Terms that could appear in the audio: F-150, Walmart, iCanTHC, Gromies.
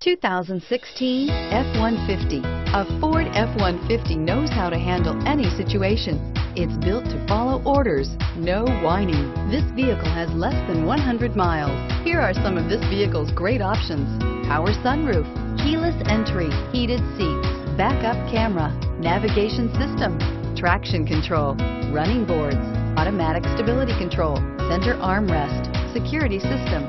2016 F-150. A Ford F-150 knows how to handle any situation. It's built to follow orders, no whining. This vehicle has less than 100 miles. Here are some of this vehicle's great options: power sunroof, keyless entry, heated seats, backup camera, navigation system, traction control, running boards, automatic stability control, center armrest, security system.